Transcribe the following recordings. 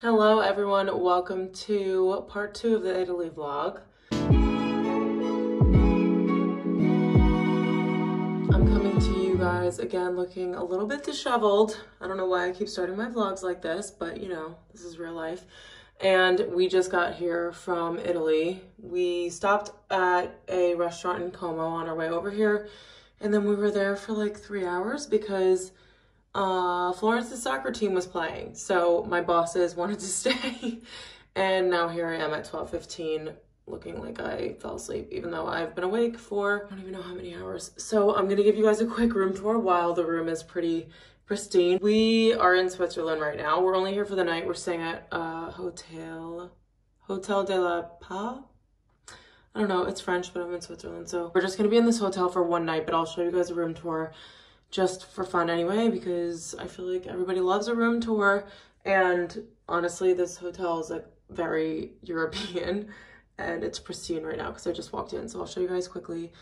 Hello everyone, welcome to part 2 of the Italy vlog. I'm coming to you guys again looking a little bit disheveled. I don't know why I keep starting my vlogs like this, but you know, this is real life. And we just got here from Italy. We stopped at a restaurant in Como on our way over here, and then we were there for like 3 hours because Florence's soccer team was playing, so my bosses wanted to stay. And now here I am at 12:15 looking like I fell asleep, even though I've been awake for I don't even know how many hours. So I'm gonna give you guys a quick room tour while the room is pretty pristine. We are in Switzerland right now. We're only here for the night. We're staying at Hotel de la Paix. I don't know, it's French, but I'm in Switzerland, so we're just gonna be in this hotel for one night, but I'll show you guys a room tour just for fun anyway, because I feel like everybody loves a room tour. And honestly, this hotel is like very European and it's pristine right now because I just walked in. So I'll show you guys quickly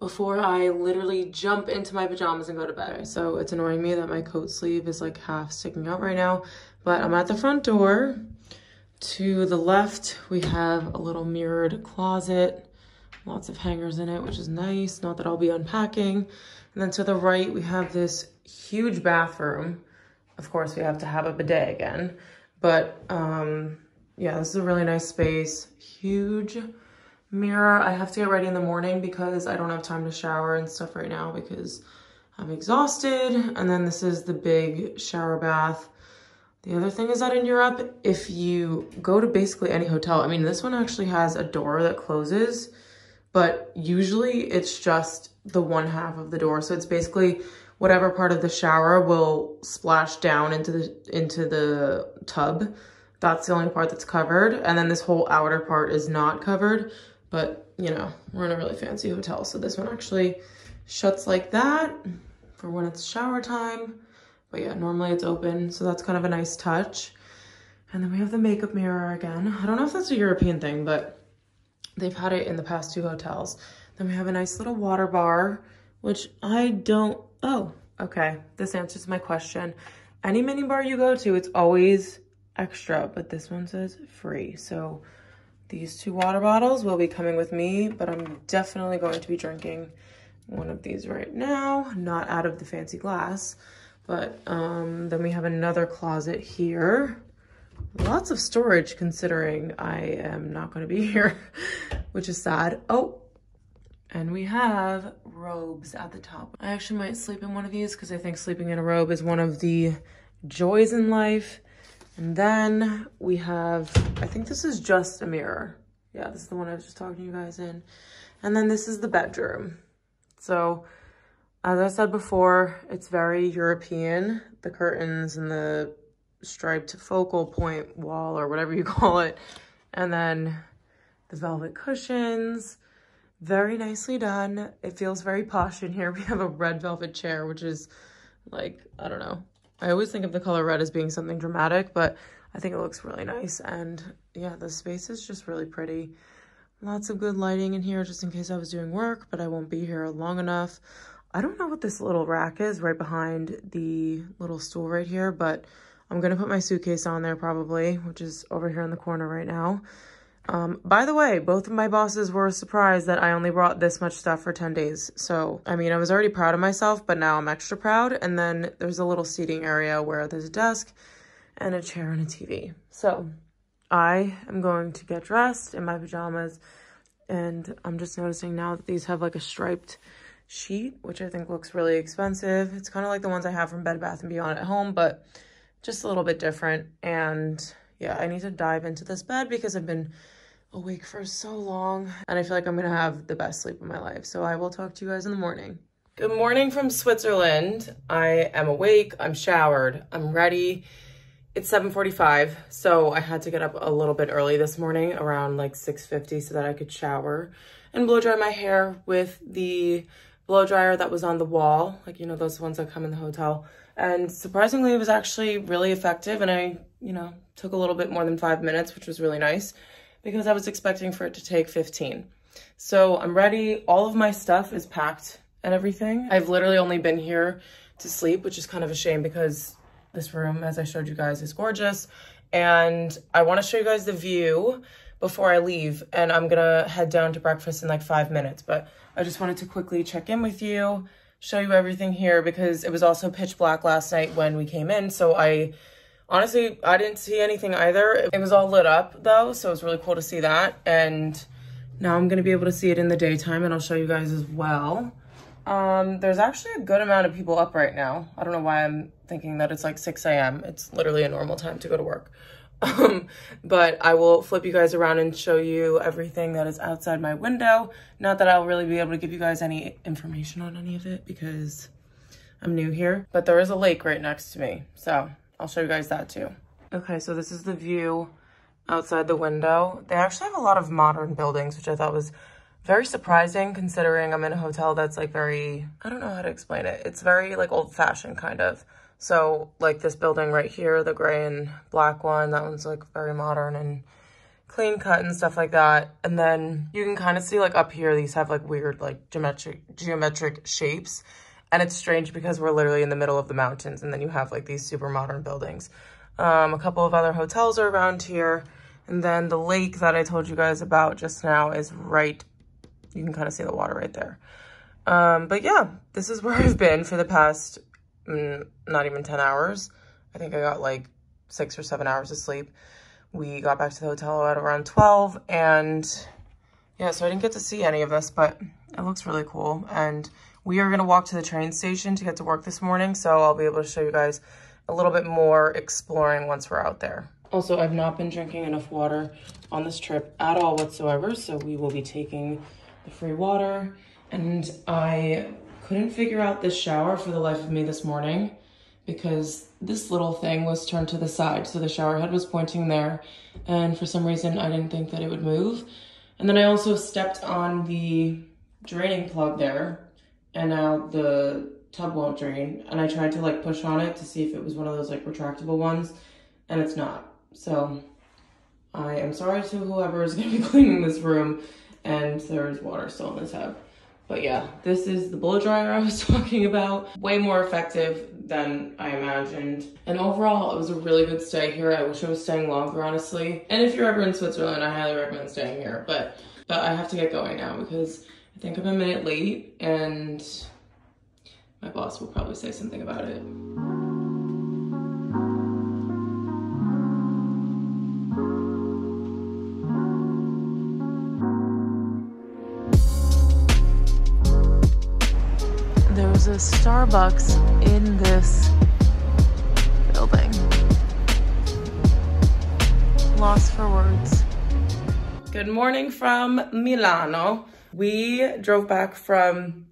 before I literally jump into my pajamas and go to bed. So it's annoying me that my coat sleeve is like half sticking out right now, but I'm at the front door. To the left, we have a little mirrored closet, lots of hangers in it, which is nice. Not that I'll be unpacking. And then to the right, we have this huge bathroom. Of course, we have to have a bidet again. But yeah, this is a really nice space. Huge mirror. I have to get ready in the morning because I don't have time to shower and stuff right now because I'm exhausted. And then this is the big shower bath. The other thing is that in Europe, if you go to basically any hotel, I mean, this one actually has a door that closes, but usually it's just the one half of the door. So it's basically whatever part of the shower will splash down into the tub. That's the only part that's covered. And then this whole outer part is not covered, but you know, we're in a really fancy hotel. So this one actually shuts like that for when it's shower time. But yeah, normally it's open. So that's kind of a nice touch. And then we have the makeup mirror again. I don't know if that's a European thing, but they've had it in the past two hotels. Then we have a nice little water bar, which I don't, oh, okay. This answers my question. Any mini bar you go to, it's always extra, but this one says free. So these two water bottles will be coming with me, but I'm definitely going to be drinking one of these right now, not out of the fancy glass. But then we have another closet here. Lots of storage considering I am not going to be here, which is sad. Oh, and we have robes at the top. I actually might sleep in one of these because I think sleeping in a robe is one of the joys in life. And then we have, I think this is just a mirror. Yeah, this is the one I was just talking to you guys in. And then this is the bedroom. So as I said before, it's very European. The curtains and the striped focal point wall or whatever you call it, and then the velvet cushions, very nicely done. It feels very posh in here. We have a red velvet chair, which is like, I don't know, I always think of the color red as being something dramatic, but I think it looks really nice. And yeah, the space is just really pretty. Lots of good lighting in here just in case I was doing work, but I won't be here long enough. I don't know what this little rack is right behind the little stool right here, but I'm gonna put my suitcase on there probably, which is over here in the corner right now. By the way, both of my bosses were surprised that I only brought this much stuff for 10 days. So, I mean, I was already proud of myself, but now I'm extra proud. And then there's a little seating area where there's a desk and a chair and a TV. So I am going to get dressed in my pajamas. And I'm just noticing now that these have like a striped sheet, which I think looks really expensive. It's kind of like the ones I have from Bed Bath & Beyond at home, but just a little bit different. And yeah, I need to dive into this bed because I've been awake for so long and I feel like I'm gonna have the best sleep of my life. So I will talk to you guys in the morning. Good morning from Switzerland. I am awake, I'm showered, I'm ready. It's 7:45, so I had to get up a little bit early this morning around like 6:50 so that I could shower and blow dry my hair with the blow dryer that was on the wall. Like, you know, those ones that come in the hotel. And surprisingly, it was actually really effective. And I, you know, took a little bit more than 5 minutes, which was really nice because I was expecting for it to take 15. So I'm ready. All of my stuff is packed and everything. I've literally only been here to sleep, which is kind of a shame because this room, as I showed you guys, is gorgeous. and I want to show you guys the view before I leave, and I'm gonna head down to breakfast in like 5 minutes, but I just wanted to quickly check in with you, show you everything here, because it was also pitch black last night when we came in, so I honestly didn't see anything either. It was all lit up though, so it was really cool to see that, and now I'm gonna be able to see it in the daytime, and I'll show you guys as well. There's actually a good amount of people up right now. I don't know why I'm thinking that it's like 6 a.m. It's literally a normal time to go to work. But I will flip you guys around and show you everything that is outside my window. Not that I'll really be able to give you guys any information on any of it because I'm new here, but there is a lake right next to me. So I'll show you guys that too. Okay, so this is the view outside the window. They actually have a lot of modern buildings, which I thought was very surprising considering I'm in a hotel that's like very, I don't know how to explain it. It's very like old fashioned kind of. So like this building right here, the gray and black one, that one's like very modern and clean cut and stuff like that. And then you can kind of see like up here, these have like weird like geometric shapes. And it's strange because we're literally in the middle of the mountains and then you have like these super modern buildings. A couple of other hotels are around here. And then the lake that I told you guys about just now is right, you can kind of see the water right there. But yeah, this is where I've been for the past not even 10 hours. I think I got like 6 or 7 hours of sleep. We got back to the hotel at around 12, and yeah, so I didn't get to see any of this, but it looks really cool. And we are gonna walk to the train station to get to work this morning, so I'll be able to show you guys a little bit more exploring once we're out there. Also, I've not been drinking enough water on this trip at all whatsoever, so we will be taking the free water. And I couldn't figure out this shower for the life of me this morning because this little thing was turned to the side. So the shower head was pointing there, and for some reason I didn't think that it would move. And then I also stepped on the draining plug there, and now the tub won't drain. And I tried to like push on it to see if it was one of those like retractable ones, and it's not. So I am sorry to whoever is gonna be cleaning this room, and there is water still in the tub. But yeah, this is the blow dryer I was talking about. Way more effective than I imagined. And overall, it was a really good stay here. I wish I was staying longer, honestly. And if you're ever in Switzerland, I highly recommend staying here. But I have to get going now because I think I'm a minute late, and my boss will probably say something about it. There's a Starbucks in this building. Lost for words. Good morning from Milano. We drove back from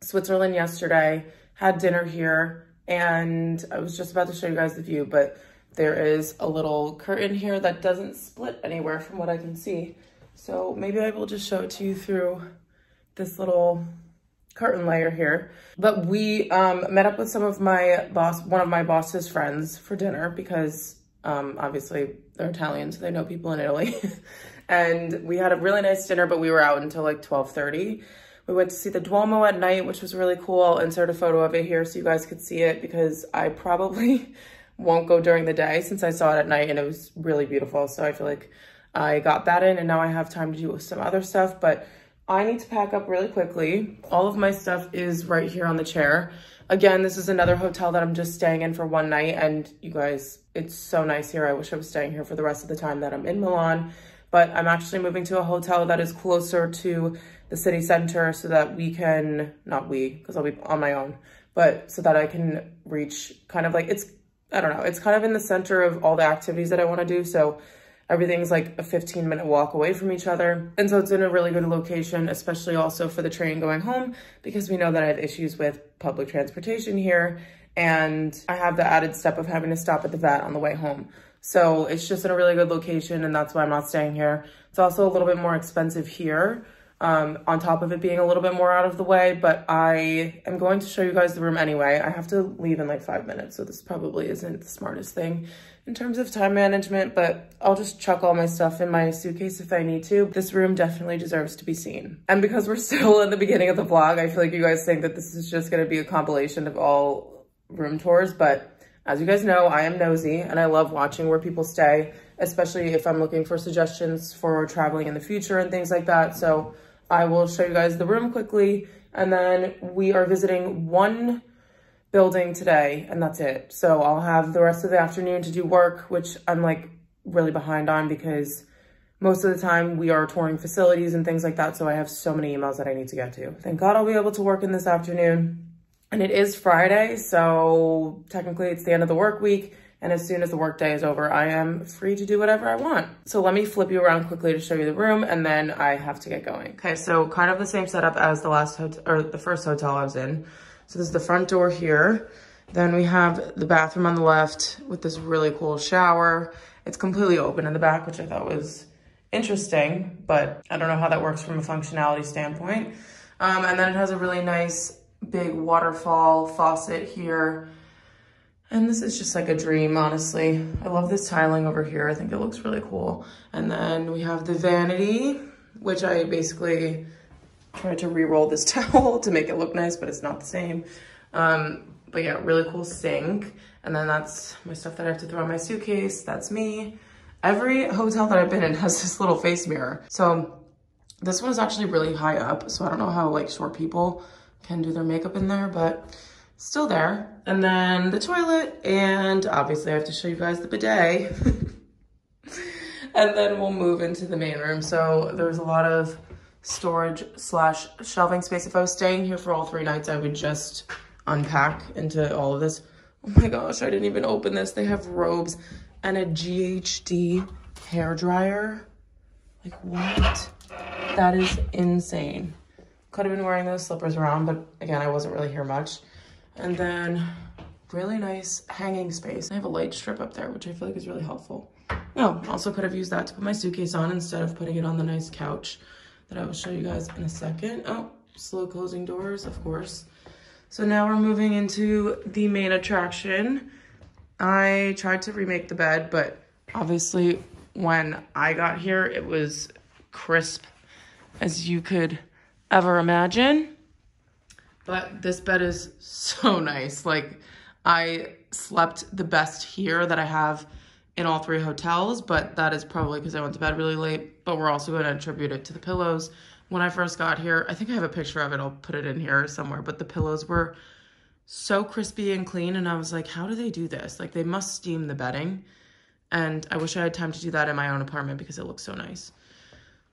Switzerland yesterday, had dinner here, and I was just about to show you guys the view, but there is a little curtain here that doesn't split anywhere from what I can see. So maybe I will just show it to you through this little curtain layer here. But we met up with one of my boss's friends for dinner because obviously they're Italian, so they know people in Italy. And we had a really nice dinner, but we were out until like 12:30. We went to see the Duomo at night, which was really cool. I'll insert a photo of it here so you guys could see it because I probably won't go during the day since I saw it at night and it was really beautiful. So I feel like I got that in and now I have time to do some other stuff, but I need to pack up really quickly. All of my stuff is right here on the chair. Again, this is another hotel that I'm just staying in for one night, and you guys, it's so nice here. I wish I was staying here for the rest of the time that I'm in Milan, but I'm actually moving to a hotel that is closer to the city center so that we can, not we, because I'll be on my own, but so that I can reach kind of like, it's, I don't know, it's kind of in the center of all the activities that I want to do, so everything's like a 15-minute walk away from each other. And so it's in a really good location, especially also for the train going home, because we know that I have issues with public transportation here. And I have the added step of having to stop at the vet on the way home. So it's just in a really good location, and that's why I'm not staying here. It's also a little bit more expensive here, on top of it being a little bit more out of the way, but I am going to show you guys the room anyway. I have to leave in like 5 minutes, so this probably isn't the smartest thing in terms of time management, but I'll just chuck all my stuff in my suitcase if I need to. This room definitely deserves to be seen. And because we're still in the beginning of the vlog, I feel like you guys think that this is just gonna be a compilation of all room tours, but As you guys know, I am nosy and I love watching where people stay, especially if I'm looking for suggestions for traveling in the future and things like that. So I will show you guys the room quickly. And then we are visiting one building today and that's it. So I'll have the rest of the afternoon to do work, which I'm like really behind on because most of the time we are touring facilities and things like that. So I have so many emails that I need to get to. Thank God I'll be able to work in this afternoon. And it is Friday, so technically it's the end of the work week. And as soon as the work day is over, I am free to do whatever I want. So let me flip you around quickly to show you the room and then I have to get going. Okay, so kind of the same setup as the last hotel, or the first hotel I was in. So this is the front door here. Then we have the bathroom on the left with this really cool shower. It's completely open in the back, which I thought was interesting, but I don't know how that works from a functionality standpoint. And then it has a really nice big waterfall faucet here. And this is just like a dream, honestly. I love this tiling over here. I think it looks really cool. And then we have the vanity, which I basically tried to re-roll this towel to make it look nice, but it's not the same. But yeah, really cool sink. And then that's my stuff that I have to throw in my suitcase. That's me. Every hotel that I've been in has this little face mirror. So this one is actually really high up. So I don't know how like short people can do their makeup in there, but still there. And then the toilet, and obviously I have to show you guys the bidet. And then we'll move into the main room. So there's a lot of storage slash shelving space. If I was staying here for all 3 nights, I would just unpack into all of this. Oh my gosh, I didn't even open this. They have robes and a GHD hair dryer. Like what? That is insane. Could have been wearing those slippers around, but again, I wasn't really here much. And then really nice hanging space. I have a light strip up there, which I feel like is really helpful. Oh, also could have used that to put my suitcase on instead of putting it on the nice couch that I will show you guys in a second. Oh, slow closing doors, of course. So now we're moving into the main attraction. I tried to remake the bed, but obviously when I got here, it was crisp as you could ever imagine. But this bed is so nice. Like I slept the best here that I have in all 3 hotels, but that is probably because I went to bed really late, but we're also going to attribute it to the pillows. When I first got here, I think I have a picture of it. I'll put it in here somewhere, but the pillows were so crispy and clean. And I was like, how do they do this? Like they must steam the bedding. And I wish I had time to do that in my own apartment because it looks so nice.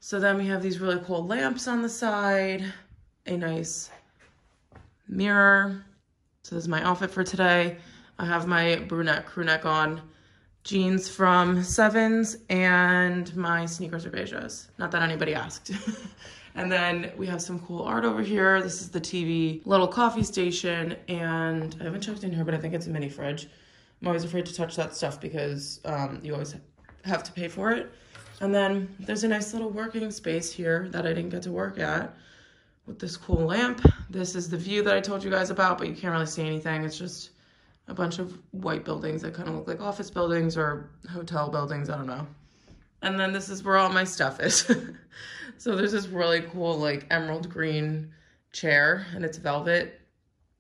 So then we have these really cool lamps on the side, a nice mirror. So this is my outfit for today. I have my brunette crew neck on, jeans from Sevens, and my sneakers are Vejas. Not that anybody asked. And then we have some cool art over here. This is the TV, little coffee station, and I haven't checked in here, but I think it's a mini fridge. I'm always afraid to touch that stuff because you always have to pay for it. And then there's a nice little working space here that I didn't get to work at with this cool lamp. This is the view that I told you guys about, but you can't really see anything. It's just a bunch of white buildings that kind of look like office buildings or hotel buildings, I don't know. And then this is where all my stuff is. So there's this really cool like emerald green chair and it's velvet.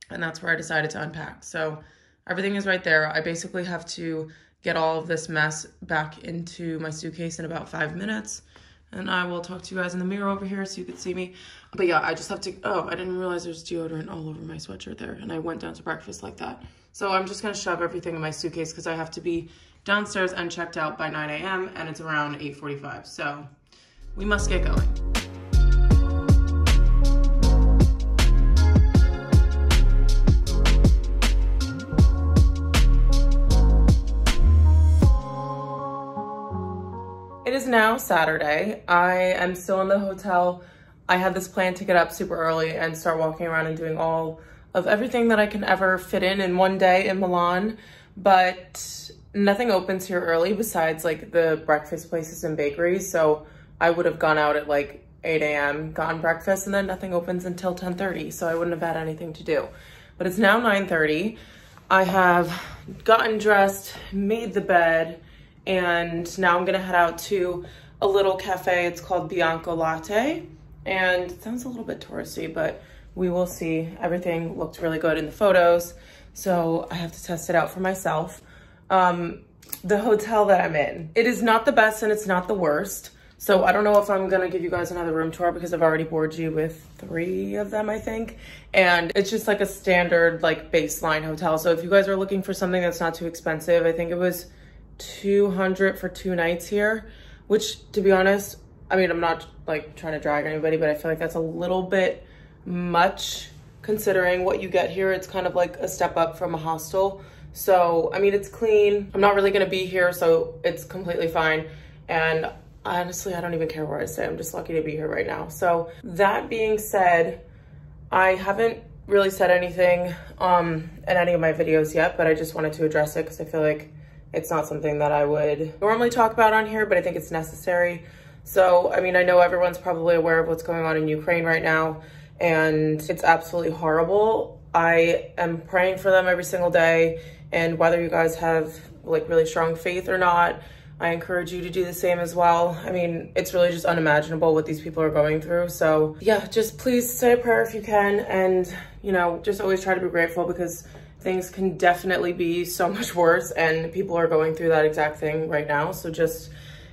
And that's where I decided to unpack. So everything is right there. I basically have to get all of this mess back into my suitcase in about 5 minutes. And I will talk to you guys in the mirror over here so you can see me. But yeah, I just have to, oh, I didn't realize there's deodorant all over my sweatshirt there. And I went down to breakfast like that. So I'm just gonna shove everything in my suitcase because I have to be downstairs and checked out by 9 a.m. and it's around 8:45. So we must get going. It is now Saturday. I am still in the hotel. I had this plan to get up super early and start walking around and doing all of everything that I can ever fit in 1 day in Milan, but nothing opens here early besides like the breakfast places and bakeries. So I would have gone out at like 8 a.m., gotten breakfast, and then nothing opens until 10:30. So I wouldn't have had anything to do, but it's now 9:30. I have gotten dressed, made the bed, and now I'm gonna head out to a little cafe. It's called Bianco Latte, and it sounds a little bit touristy, but we will see. Everything looked really good in the photos. so I have to test it out for myself. The hotel that I'm in, it is not the best and it's not the worst. So I don't know if I'm gonna give you guys another room tour because I've already bored you with 3 of them, I think. And it's just like a standard like baseline hotel. So if you guys are looking for something that's not too expensive, I think it was $200 for 2 nights here, which to be honest, I mean, I'm not like trying to drag anybody, but I feel like that's a little bit much considering what you get here. It's kind of like a step up from a hostel. So, I mean, it's clean. I'm not really gonna be here, so it's completely fine. And honestly, I don't even care where I stay. I'm just lucky to be here right now. So that being said, I haven't really said anything in any of my videos yet, but I just wanted to address it because I feel like it's not something that I would normally talk about on here, but I think it's necessary. So, I mean, I know everyone's probably aware of what's going on in Ukraine right now, and it's absolutely horrible. I am praying for them every single day, and whether you guys have like really strong faith or not, I encourage you to do the same as well. I mean, it's really just unimaginable what these people are going through. So yeah, just please say a prayer if you can. And, you know, just always try to be grateful because things can definitely be so much worse and people are going through that exact thing right now. So just,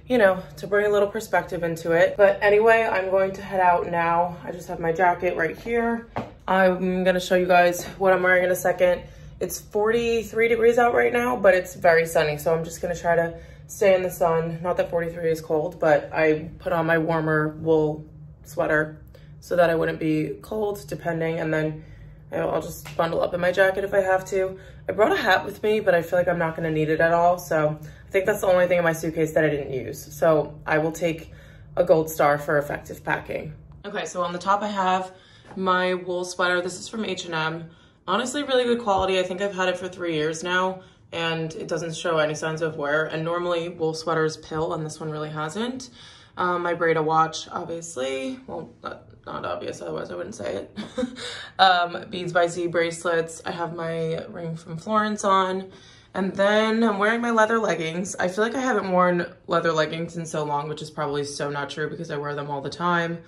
you know, to bring a little perspective into it. But anyway, I'm going to head out now. I just have my jacket right here. I'm gonna show you guys what I'm wearing in a second. It's 43 degrees out right now, but it's very sunny. So I'm just gonna try to stay in the sun. Not that 43 is cold, but I put on my warmer wool sweater so that I wouldn't be cold, depending. And then I'll just bundle up in my jacket if I have to. I brought a hat with me, but I feel like I'm not gonna need it at all. So I think that's the only thing in my suitcase that I didn't use. So I will take a gold star for effective packing. Okay, so on the top I have my wool sweater. This is from H&M. Honestly, really good quality. I think I've had it for 3 years now, and it doesn't show any signs of wear. And normally wool sweaters pill, and this one really hasn't. My Breda watch, obviously. Well, not obvious, otherwise I wouldn't say it. Beans by Z bracelets. I have my ring from Florence on. And then I'm wearing my leather leggings. I feel like I haven't worn leather leggings in so long, which is probably so not true because I wear them all the time.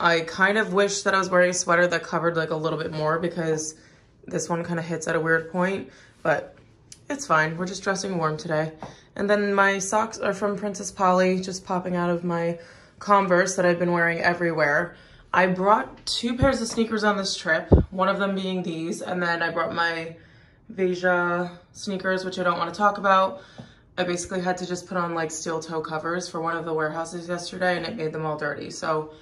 I kind of wish that I was wearing a sweater that covered like a little bit more because this one kind of hits at a weird point, but it's fine. We're just dressing warm today. And then my socks are from Princess Polly, just popping out of my Converse that I've been wearing everywhere. I brought 2 pairs of sneakers on this trip, one of them being these, and then I brought my Veja sneakers, which I don't want to talk about. I basically had to just put on like steel toe covers for one of the warehouses yesterday and it made them all dirty. So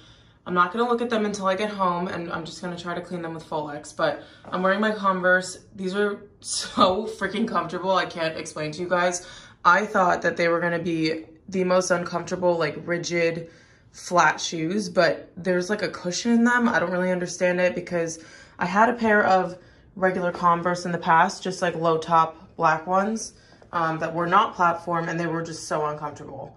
I'm not gonna look at them until I get home, and I'm just gonna try to clean them with Folex, but I'm wearing my Converse. These are so freaking comfortable, I can't explain to you guys. I thought that they were gonna be the most uncomfortable, like rigid, flat shoes, but there's like a cushion in them. I don't really understand it because I had a pair of regular Converse in the past, just like low top black ones that were not platform, and they were just so uncomfortable.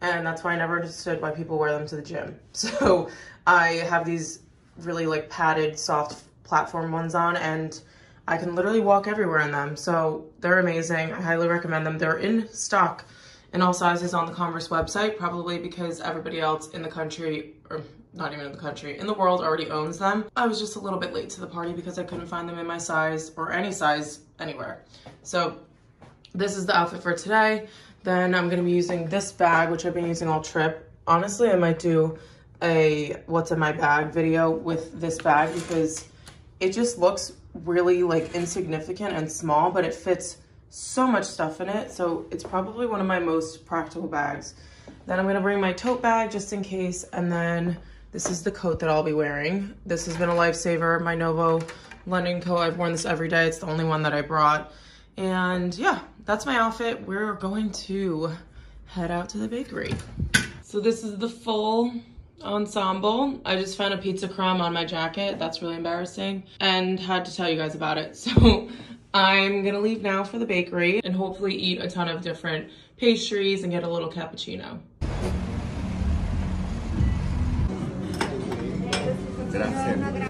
And that's why I never understood why people wear them to the gym. So I have these really like padded soft platform ones on, and I can literally walk everywhere in them. So they're amazing. I highly recommend them. They're in stock in all sizes on the Converse website, probably because everybody else in the country, or not even in the country, in the world already owns them. I was just a little bit late to the party because I couldn't find them in my size or any size anywhere. So this is the outfit for today. Then I'm gonna be using this bag, which I've been using all trip. Honestly, I might do a what's in my bag video with this bag because it just looks really like insignificant and small, but it fits so much stuff in it. So it's probably one of my most practical bags. Then I'm gonna bring my tote bag just in case. And then this is the coat that I'll be wearing. This has been a lifesaver, my Novo London coat. I've worn this every day. It's the only one that I brought. And yeah, that's my outfit. We're going to head out to the bakery. So this is the full ensemble. I just found a pizza crumb on my jacket. That's really embarrassing, and had to tell you guys about it. So I'm gonna leave now for the bakery and hopefully eat a ton of different pastries and get a little cappuccino.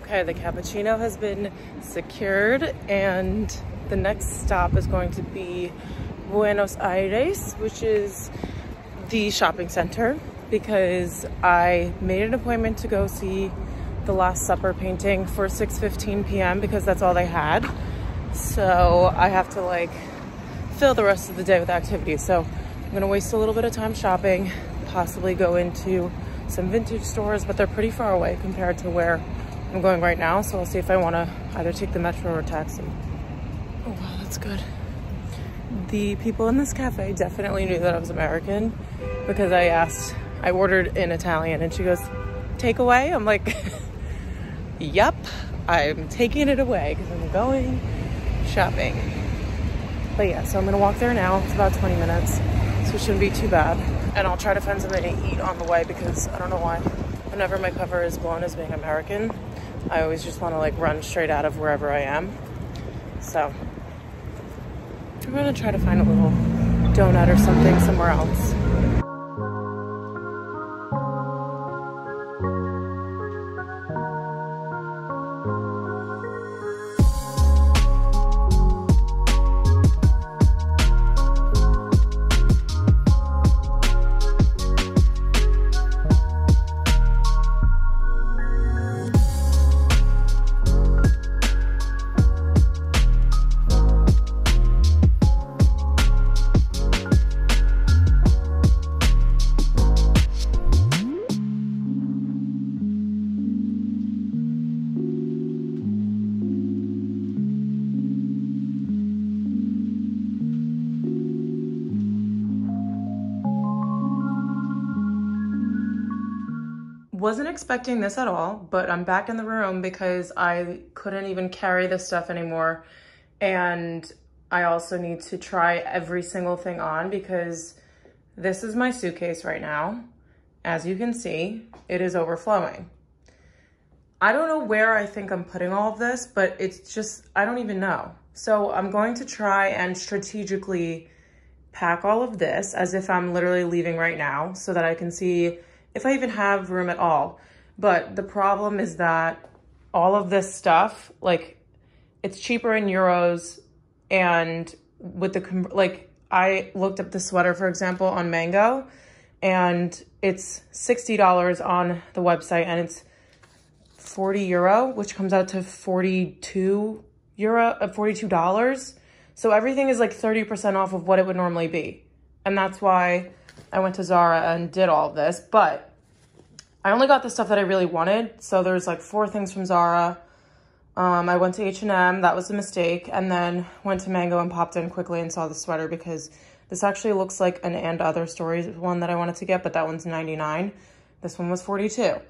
Okay, the cappuccino has been secured, and the next stop is going to be Buenos Aires, which is the shopping center, because I made an appointment to go see the Last Supper painting for 6:15 p.m. because that's all they had. So I have to like fill the rest of the day with activities. So I'm gonna waste a little bit of time shopping, possibly go into some vintage stores, but they're pretty far away compared to where I'm going right now. So I'll see if I wanna either take the metro or taxi. Oh wow, that's good. The people in this cafe definitely knew that I was American because I ordered in Italian and she goes, takeaway? I'm like, yep, I'm taking it away because I'm going shopping. But yeah, so I'm gonna walk there now. It's about 20 minutes, so it shouldn't be too bad. And I'll try to find something to eat on the way because I don't know why, whenever my cover is blown as being American, I always just wanna like run straight out of wherever I am. So I'm gonna try to find a little donut or something somewhere else. Wasn't expecting this at all, but I'm back in the room because I couldn't even carry this stuff anymore. And I also need to try every single thing on because this is my suitcase right now. As you can see, it is overflowing. I don't know where I think I'm putting all of this, but it's just, I don't even know. So I'm going to try and strategically pack all of this as if I'm literally leaving right now so that I can see if I even have room at all. But the problem is that all of this stuff, like, it's cheaper in euros, and with the, like, I looked up the sweater, for example, on Mango, and it's $60 on the website, and it's 40 euro, which comes out to 42 euro, $42. So everything is like 30% off of what it would normally be. And that's why I went to Zara and did all of this, but I only got the stuff that I really wanted. So there's like 4 things from Zara. I went to H&M, that was a mistake. And then went to Mango and popped in quickly and saw the sweater because this actually looks like an And Other Stories one that I wanted to get, but that one's $99. This one was $42.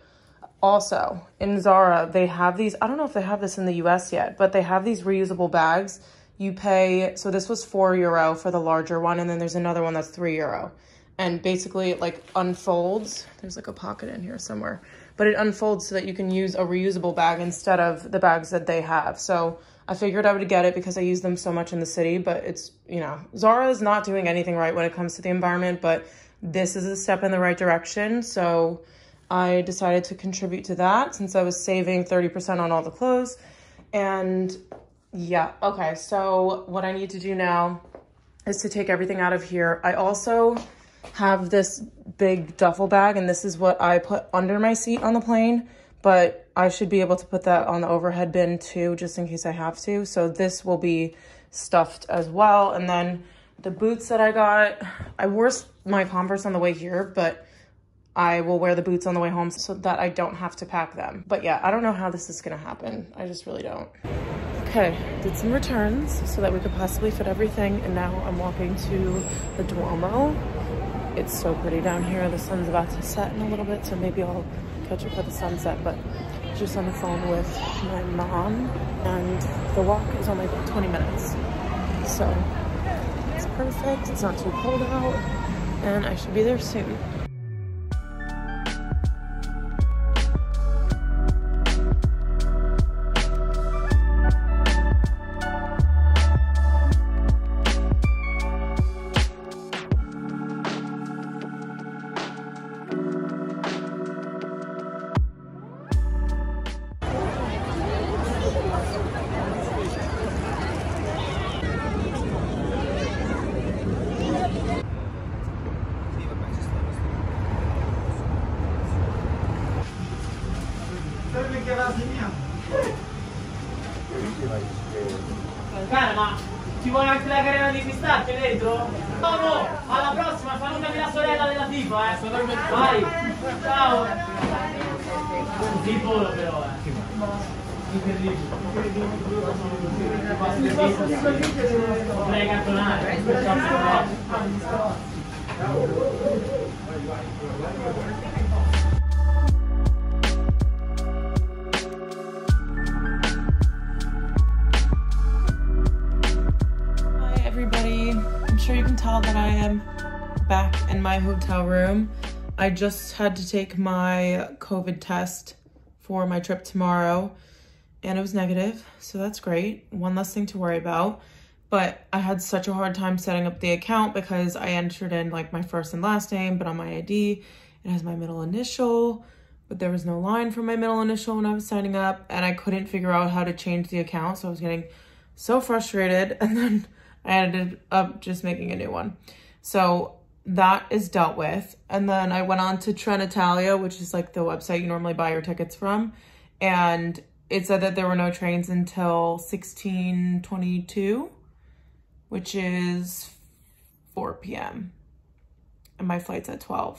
Also in Zara, they have these, I don't know if they have this in the US yet, but they have these reusable bags. You pay, so this was €4 for the larger one. And then there's another one that's €3. And basically it like unfolds. There's like a pocket in here somewhere, but it unfolds so that you can use a reusable bag instead of the bags that they have. So I figured I would get it because I use them so much in the city, but it's, you know, Zara is not doing anything right when it comes to the environment, but this is a step in the right direction. So I decided to contribute to that since I was saving 30% on all the clothes. And yeah, okay. So what I need to do now is to take everything out of here. I also have this big duffel bag, and this is what I put under my seat on the plane, but I should be able to put that on the overhead bin too, just in case I have to. So this will be stuffed as well. And then the boots that I got, I wore my Converse on the way here, but I will wear the boots on the way home so that I don't have to pack them. But yeah, I don't know how this is gonna happen. I just really don't. Okay, did some returns so that we could possibly fit everything. And now I'm walking to the Duomo. It's so pretty down here. The sun's about to set in a little bit, so maybe I'll catch up with the sunset, but just on the phone with my mom, and the walk is only about 20 minutes. So it's perfect. It's not too cold out, and I should be there soon. Cara, ma ci vuole anche la carena di pistacchio dentro? No, no, alla prossima, salutami la sorella della tipa, vai, ciao. Il volo però, incredibile. Vorrei cantonare. I'm sure you can tell that I am back in my hotel room. I just had to take my COVID test for my trip tomorrow and it was negative, so that's great. One less thing to worry about. But I had such a hard time setting up the account because I entered in like my first and last name, but on my ID it has my middle initial, but there was no line for my middle initial when I was signing up and I couldn't figure out how to change the account, so I was getting so frustrated, and then I ended up just making a new one. So that is dealt with. And then I went on to Trenitalia, which is like the website you normally buy your tickets from. And it said that there were no trains until 16:22, which is 4 p.m. And my flight's at 12.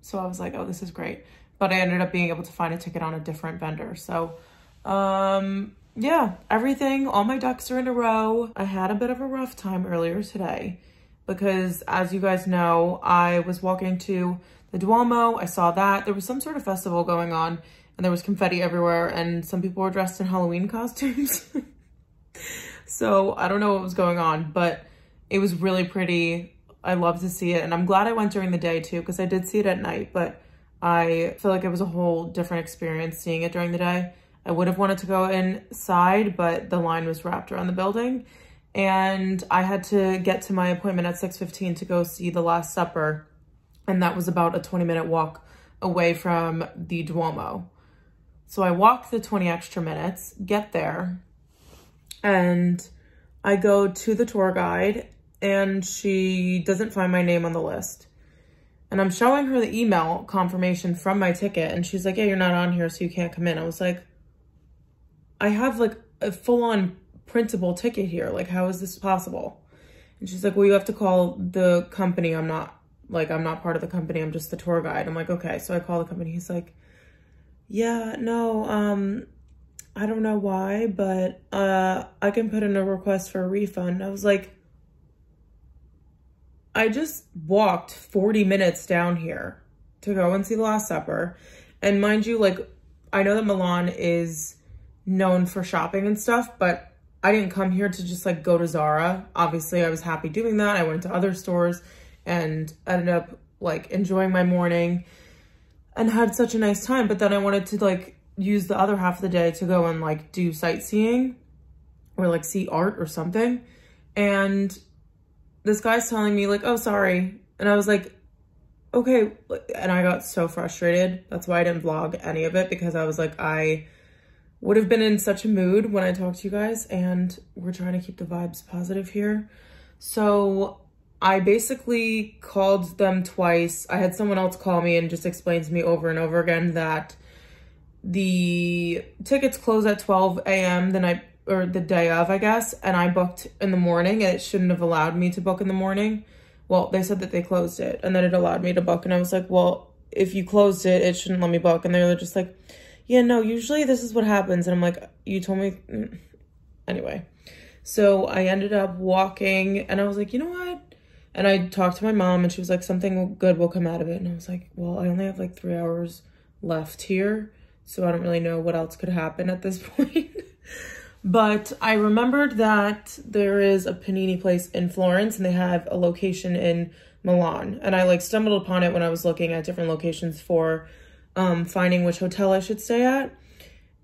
So I was like, oh, this is great. But I ended up being able to find a ticket on a different vendor. So, yeah, everything, all my ducks are in a row. I had a bit of a rough time earlier today because, as you guys know, I was walking to the Duomo. I saw that there was some sort of festival going on and there was confetti everywhere and some people were dressed in Halloween costumes. So I don't know what was going on, but it was really pretty. I love to see it, and I'm glad I went during the day too, because I did see it at night, but I feel like it was a whole different experience seeing it during the day. I would have wanted to go inside, but the line was wrapped around the building and I had to get to my appointment at 6:15 to go see The Last Supper. And that was about a 20-minute walk away from the Duomo. So I walked the 20 extra minutes, get there, and I go to the tour guide and she doesn't find my name on the list. And I'm showing her the email confirmation from my ticket and she's like, yeah, you're not on here, so you can't come in. I was like, I have like a full-on printable ticket here. Like, how is this possible? And she's like, well, you have to call the company. I'm not part of the company. I'm just the tour guide. I'm like, okay. So I call the company. He's like, yeah, no, I don't know why, but I can put in a request for a refund. I was like, I just walked 40 minutes down here to go and see The Last Supper. And mind you, like, I know that Milan is known for shopping and stuff, but I didn't come here to just like go to Zara. Obviously I was happy doing that. I went to other stores and ended up like enjoying my morning and had such a nice time. But then I wanted to like use the other half of the day to go and like do sightseeing or like see art or something. And this guy's telling me like, oh, sorry. And I was like, okay. And I got so frustrated. That's why I didn't vlog any of it, because I was like, I would have been in such a mood when I talked to you guys, and we're trying to keep the vibes positive here. So I basically called them twice. I had someone else call me and just explain to me over and over again that the tickets close at 12 a.m. the night, or the day of, I guess, and I booked in the morning and it shouldn't have allowed me to book in the morning. Well, they said that they closed it and then it allowed me to book, and I was like, well, if you closed it, it shouldn't let me book. And they were just like, yeah, no, usually this is what happens. And I'm like, you told me. Anyway, so I ended up walking and I was like, you know what? And I talked to my mom and she was like, something good will come out of it. And I was like, well, I only have like 3 hours left here, so I don't really know what else could happen at this point. But I remembered that there is a panini place in Florence and they have a location in Milan. And I like stumbled upon it when I was looking at different locations for finding which hotel I should stay at.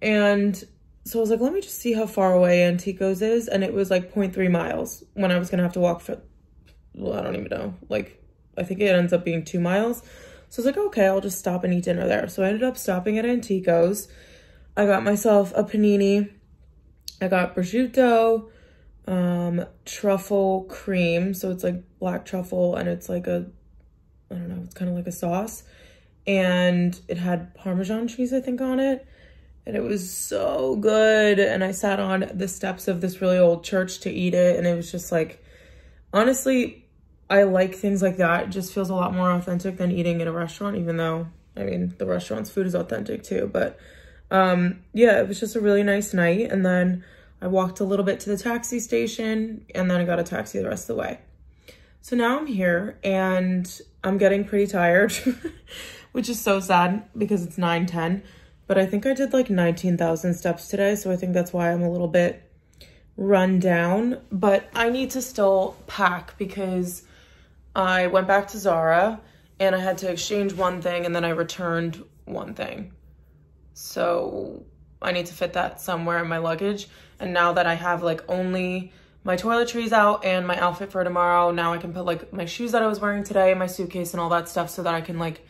And so I was like, let me just see how far away Antico's is. And it was like 0.3 miles when I was going to have to walk for, well, I don't even know. Like, I think it ends up being 2 miles. So I was like, okay, I'll just stop and eat dinner there. So I ended up stopping at Antico's. I got myself a panini. I got prosciutto, truffle cream. So it's like black truffle and it's like a, I don't know, it's kind of like a sauce. And it had Parmesan cheese, I think, on it. and it was so good. And I sat on the steps of this really old church to eat it. And it was just like, honestly, I like things like that. It just feels a lot more authentic than eating at a restaurant, even though, I mean, the restaurant's food is authentic too. But yeah, it was just a really nice night. And then I walked a little bit to the taxi station, and then I got a taxi the rest of the way. So now I'm here and I'm getting pretty tired, which is so sad because it's 9:10. But I think I did like 19,000 steps today. So I think that's why I'm a little bit run down. But I need to still pack because I went back to Zara and I had to exchange one thing and then I returned one thing. So I need to fit that somewhere in my luggage. And now that I have like only my toiletries out and my outfit for tomorrow, now I can put like my shoes that I was wearing today, my suitcase and all that stuff so that I can like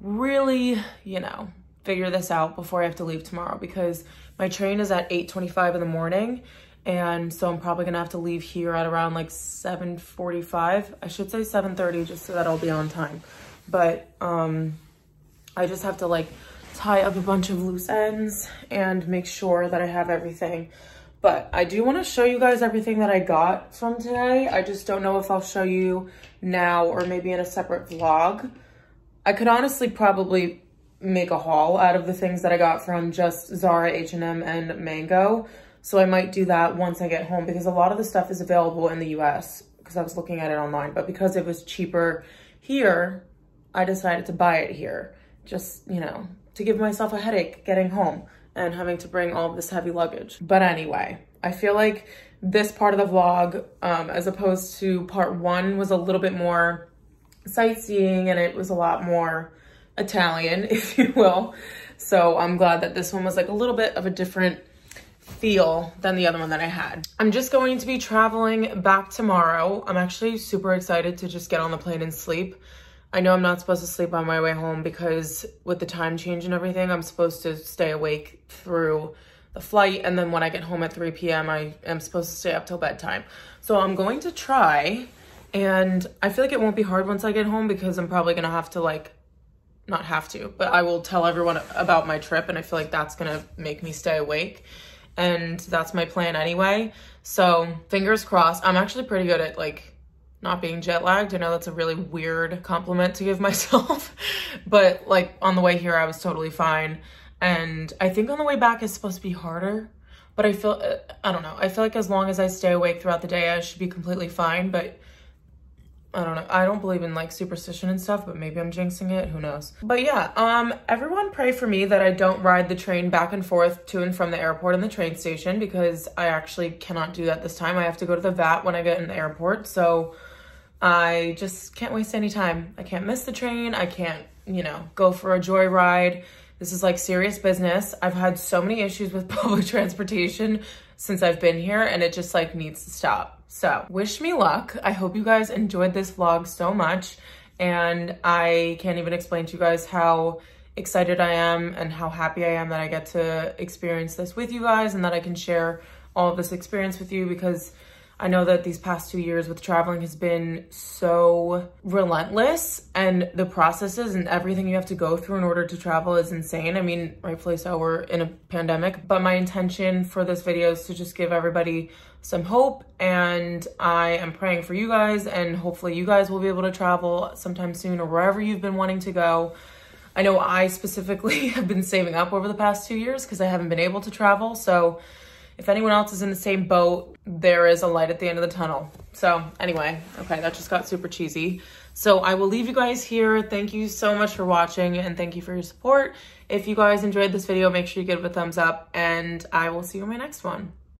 really, you know, figure this out before I have to leave tomorrow because my train is at 8:25 in the morning. And so I'm probably gonna have to leave here at around like 7:45. I should say 7:30 just so that I'll be on time. But I just have to like tie up a bunch of loose ends and make sure that I have everything. But I do want to show you guys everything that I got from today. I just don't know if I'll show you now or maybe in a separate vlog. I could honestly probably make a haul out of the things that I got from just Zara, H&M, and Mango. So I might do that once I get home because a lot of the stuff is available in the US because I was looking at it online. But because it was cheaper here, I decided to buy it here. Just, you know, to give myself a headache getting home and having to bring all of this heavy luggage. But anyway, I feel like this part of the vlog, as opposed to part one, was a little bit more sightseeing and it was a lot more Italian, if you will. So I'm glad that this one was like a little bit of a different feel than the other one that I had. I'm just going to be traveling back tomorrow. I'm actually super excited to just get on the plane and sleep. I know I'm not supposed to sleep on my way home because with the time change and everything, I'm supposed to stay awake through the flight. And then when I get home at 3 p.m., I am supposed to stay up till bedtime. So I'm going to try, and I feel like it won't be hard once I get home because I'm probably gonna have to like, not have to, but I will tell everyone about my trip. And I feel like that's gonna make me stay awake. And that's my plan anyway. So fingers crossed. I'm actually pretty good at like, not being jet lagged. I know that's a really weird compliment to give myself, but like on the way here, I was totally fine. And I think on the way back is supposed to be harder, but I feel, I don't know. I feel like as long as I stay awake throughout the day, I should be completely fine. But I don't know. I don't believe in like superstition and stuff, but maybe I'm jinxing it. Who knows? But yeah, everyone pray for me that I don't ride the train back and forth to and from the airport and the train station because I actually cannot do that this time. I have to go to the vet when I get in the airport. So I just can't waste any time. I can't miss the train. I can't, you know, go for a joyride. This is like serious business. I've had so many issues with public transportation since I've been here and it just like needs to stop. So wish me luck. I hope you guys enjoyed this vlog so much. And I can't even explain to you guys how excited I am and how happy I am that I get to experience this with you guys and that I can share all of this experience with you because I know that these past 2 years with traveling has been so relentless and the processes and everything you have to go through in order to travel is insane. I mean, rightfully so, we're in a pandemic, but my intention for this video is to just give everybody some hope and I am praying for you guys and hopefully you guys will be able to travel sometime soon or wherever you've been wanting to go. I know I specifically have been saving up over the past 2 years because I haven't been able to travel. So if anyone else is in the same boat, there is a light at the end of the tunnel. So anyway, okay, that just got super cheesy. So I will leave you guys here. Thank you so much for watching and thank you for your support. If you guys enjoyed this video, make sure you give it a thumbs up and I will see you in my next one.